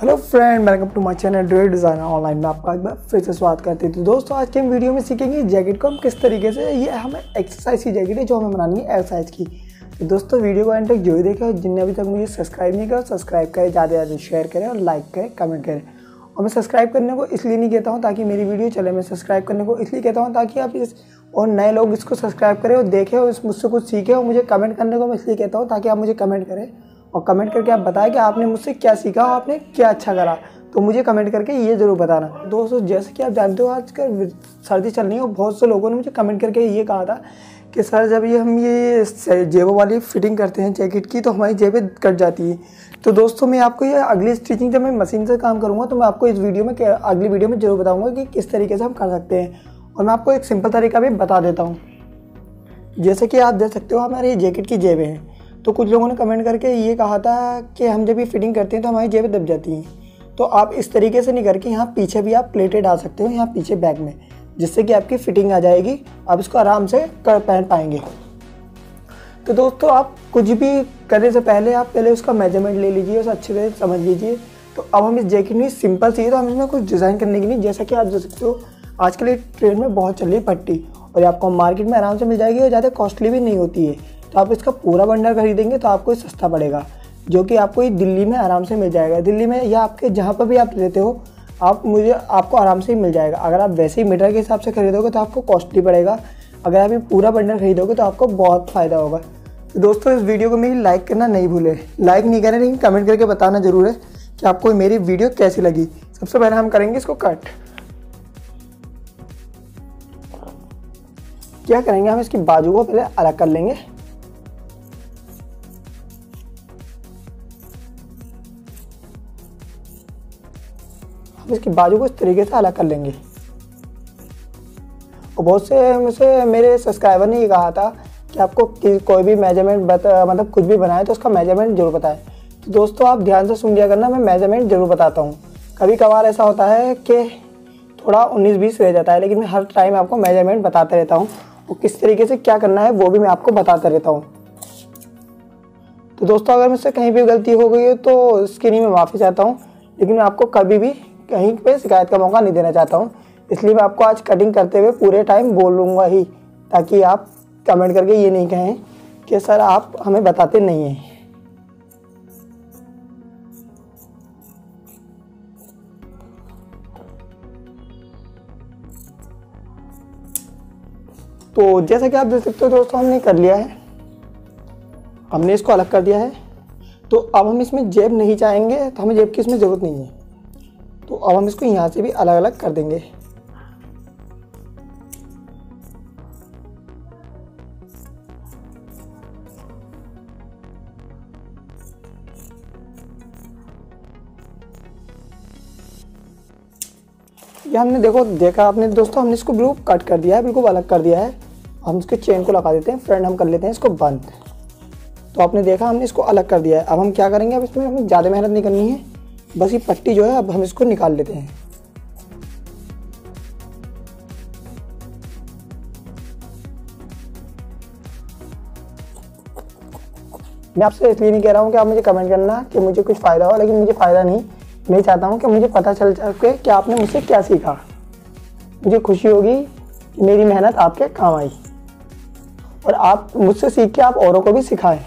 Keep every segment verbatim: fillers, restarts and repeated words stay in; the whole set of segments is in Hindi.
Hello friend, welcome to my channel dress designer online में आपका एक बार फिर से स्वागत करते हैं। तो दोस्तों, आज के हम वीडियो में सीखेंगे जैकेट को हम किस तरीके से, ये हमें एक्सरसाइज की जैकेट है जो हमें बनानी है एल साइज की। तो दोस्तों, वीडियो को एंड तक जो ही देखें और जिनने अभी तक मुझे सब्सक्राइब नहीं किया सब्सक्राइब करें, ज़्यादा से ज़्यादा शेयर करें और लाइक करें, कमेंट करें। और मैं सब्सक्राइब करने को इसलिए नहीं कहता हूँ ताकि मेरी वीडियो चले, मैं सब्सक्राइब करने को इसलिए कहता हूँ ताकि आप इस और नए लोग इसको सब्सक्राइब करें और देखें और मुझसे कुछ सीखें। और मुझे कमेंट करने को मैं इसलिए कहता हूँ ताकि आप मुझे कमेंट करें और कमेंट करके आप बताएं कि आपने मुझसे क्या सीखा और आपने क्या अच्छा करा। तो मुझे कमेंट करके ये ज़रूर बताना। दोस्तों, जैसे कि आप जानते हो आजकल सर्दी चल रही है और बहुत से लोगों ने मुझे कमेंट करके ये कहा था कि सर जब ये हम ये जेबों वाली फिटिंग करते हैं जैकेट की तो हमारी जेबें कट जाती है। तो दोस्तों, मैं आपको ये अगली स्टिचिंग जब मैं मशीन से काम करूँगा तो मैं आपको इस वीडियो में अगली वीडियो में ज़रूर बताऊँगा कि किस तरीके से हम कर सकते हैं। और मैं आपको एक सिंपल तरीका भी बता देता हूँ। जैसे कि आप देख सकते हो हमारी जैकेट की जेबें हैं, तो कुछ लोगों ने कमेंट करके ये कहा था कि हम जब ये फिटिंग करते हैं तो हमारी जेबें दब जाती हैं। तो आप इस तरीके से नहीं करके यहाँ पीछे भी आप प्लेटेड डाल सकते हो, यहाँ पीछे बैग में, जिससे कि आपकी फिटिंग आ जाएगी, आप इसको आराम से कर पहन पाएंगे। तो दोस्तों, आप कुछ भी करने से पहले आप पहले उसका मेजरमेंट ले लीजिए, उसे अच्छे से समझ लीजिए। तो अब हम इस जैकेट में सिंपल चाहिए तो हम इसमें कुछ डिज़ाइन करने के लिए, जैसा कि आप देख सकते हो आजकल ये ट्रेंड में बहुत चल रही है पट्टी, और आपको मार्केट में आराम से मिल जाएगी और ज़्यादा कॉस्टली भी नहीं होती है। तो आप इसका पूरा बंडल खरीदेंगे तो आपको सस्ता पड़ेगा, जो कि आपको ये दिल्ली में आराम से मिल जाएगा। दिल्ली में या आपके जहाँ पर भी आप लेते हो आप मुझे आपको आराम से ही मिल जाएगा। अगर आप वैसे ही मीटर के हिसाब से खरीदोगे तो आपको कॉस्टली पड़ेगा, अगर आप ये पूरा बंडल खरीदोगे तो आपको बहुत फ़ायदा होगा। तो दोस्तों, इस वीडियो को मेरी लाइक करना नहीं भूलें, लाइक नहीं करें लेकिन कमेंट करके बताना ज़रूर है कि आपको मेरी वीडियो कैसी लगी। सबसे पहले हम करेंगे इसको कट। क्या करेंगे, हम इसकी बाजू को पहले अलग कर लेंगे। इसकी बाजू को इस तरीके से अलग कर लेंगे। और बहुत से मुझसे मेरे सब्सक्राइबर ने ये कहा था कि आपको कि कोई भी मेजरमेंट बता मतलब कुछ भी बनाए तो उसका मेजरमेंट जरूर बताएं। तो दोस्तों, आप ध्यान से सुन लिया करना, मैं मेजरमेंट जरूर बताता हूँ। कभी कभार ऐसा होता है कि थोड़ा उन्नीस बीस रह जाता है, लेकिन मैं हर टाइम आपको मेजरमेंट बताते रहता हूँ और किस तरीके से क्या करना है वो भी मैं आपको बताते रहता हूँ। तो दोस्तों, अगर मुझसे कहीं भी गलती हो गई हो तो इसके लिए मैं माफ़ी चाहता हूँ, लेकिन मैं आपको कभी भी कहीं पे शिकायत का मौका नहीं देना चाहता हूँ। इसलिए मैं आपको आज कटिंग करते हुए पूरे टाइम बोलूँगा ही, ताकि आप कमेंट करके ये नहीं कहें कि सर आप हमें बताते नहीं हैं। तो जैसा कि आप देख सकते हो दोस्तों, हमने कर लिया है, हमने इसको अलग कर दिया है। तो अब हम इसमें जेब नहीं चाहेंगे, तो हमें जेब की इसमें ज़रूरत नहीं है। तो अब हम इसको यहाँ से भी अलग अलग कर देंगे। ये हमने देखो देखा आपने दोस्तों, हमने इसको बिल्कुल कट कर दिया है, बिल्कुल अलग कर दिया है। हम इसके चेन को लगा देते हैं फ्रेंड, हम कर लेते हैं इसको बंद। तो आपने देखा हमने इसको अलग कर दिया है। अब हम क्या करेंगे, अब इसमें हमें ज़्यादा मेहनत नहीं करनी है, बस ये पट्टी जो है अब हम इसको निकाल लेते हैं। मैं आपसे इसलिए नहीं कह रहा हूँ कि आप मुझे कमेंट करना कि मुझे कुछ फ़ायदा हो, लेकिन मुझे फ़ायदा नहीं, मैं चाहता हूँ कि मुझे पता चल सके कि आपने मुझसे क्या सीखा। मुझे खुशी होगी कि मेरी मेहनत आपके काम आई और आप मुझसे सीख के आप औरों को भी सिखाएं।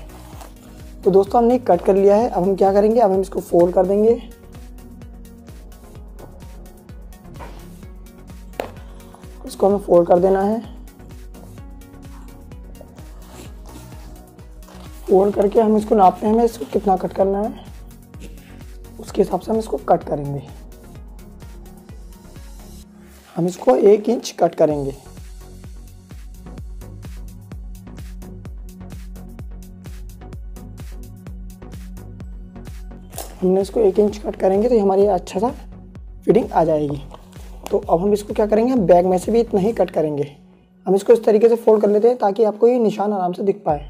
तो दोस्तों, हमने कट कर लिया है। अब हम क्या करेंगे, अब हम इसको फोल्ड कर देंगे। इसको हमें फोल्ड कर देना है। फोल्ड करके हम इसको नापते हैं, हमें इसको कितना कट करना है उसके हिसाब से हम इसको कट करेंगे। हम इसको एक इंच कट करेंगे। हमने इसको एक इंच कट करेंगे तो ये हमारी अच्छा सा फिटिंग आ जाएगी। तो अब हम इसको क्या करेंगे, हम बैग में से भी इतना ही कट करेंगे। हम इसको इस तरीके से फोल्ड कर लेते हैं ताकि आपको ये निशान आराम से दिख पाए।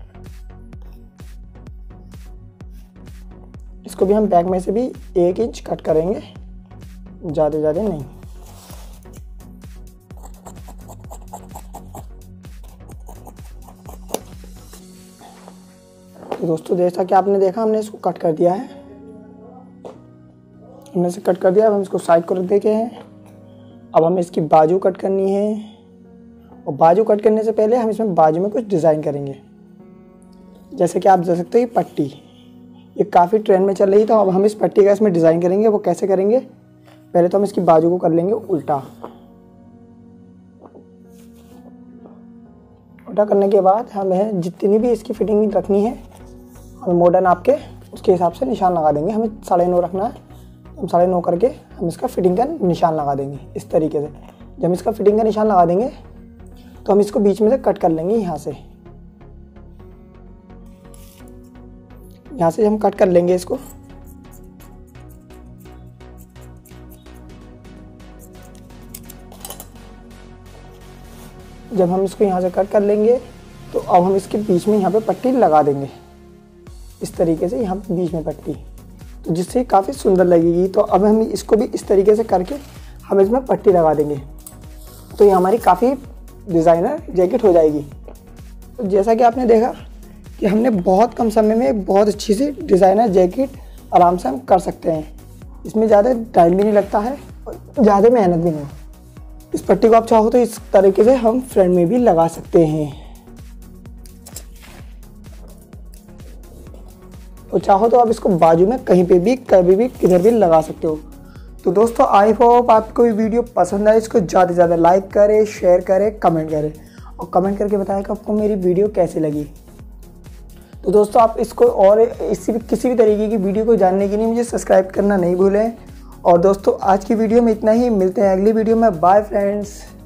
इसको भी हम बैग में से भी एक इंच कट करेंगे, ज़्यादा से ज़्यादा नहीं। तो दोस्तों, जैसा कि आपने देखा हमने इसको कट कर दिया है। हमने इसे कट कर दिया। अब हम इसको साइड को रख देते हैं। अब हमें इसकी बाजू कट करनी है और बाजू कट करने से पहले हम इसमें बाजू में कुछ डिज़ाइन करेंगे। जैसे कि आप देख सकते हो ये पट्टी, ये काफ़ी ट्रेंड में चल रही था। अब हम इस पट्टी का इसमें डिज़ाइन करेंगे। वो कैसे करेंगे, पहले तो हम इसकी बाजू को कर लेंगे उल्टा। उल्टा करने के बाद हमें जितनी भी इसकी फिटिंग रखनी है, हमें मॉडर्न आपके उसके हिसाब से निशान लगा देंगे। हमें साढ़े नौ रखना है, हम साढ़े नौ करके हम इसका फिटिंग का निशान लगा देंगे इस तरीके से। जब हम इसका फिटिंग का निशान लगा देंगे तो हम इसको बीच में से कट कर लेंगे। यहाँ से यहाँ से हम कट कर लेंगे इसको। जब हम इसको यहाँ से कट कर लेंगे तो अब हम इसके बीच में यहाँ पे पट्टी लगा देंगे इस तरीके से। यहाँ पे बीच में पट्टी, तो जिससे काफ़ी सुंदर लगेगी। तो अब हम इसको भी इस तरीके से करके हम इसमें पट्टी लगा देंगे, तो ये हमारी काफ़ी डिज़ाइनर जैकेट हो जाएगी। तो जैसा कि आपने देखा कि हमने बहुत कम समय में एक बहुत अच्छी सी डिज़ाइनर जैकेट आराम से हम कर सकते हैं। इसमें ज़्यादा टाइम भी नहीं लगता है और ज़्यादा मेहनत भी नहीं। इस पट्टी को आप चाहो तो इस तरीके से हम फ्रंट में भी लगा सकते हैं, और चाहो तो आप इसको बाजू में कहीं पे भी कभी भी किधर भी लगा सकते हो। तो दोस्तों आई होप आपको ये वीडियो पसंद आए। इसको ज़्यादा से ज़्यादा लाइक करें, शेयर करें, कमेंट करें, और कमेंट करके बताएं कि आपको मेरी वीडियो कैसी लगी। तो दोस्तों आप इसको और इसी किसी भी तरीके की वीडियो को जानने के लिए मुझे सब्सक्राइब करना नहीं भूलें। और दोस्तों आज की वीडियो में इतना ही। मिलते हैं अगली वीडियो में। Bye friends.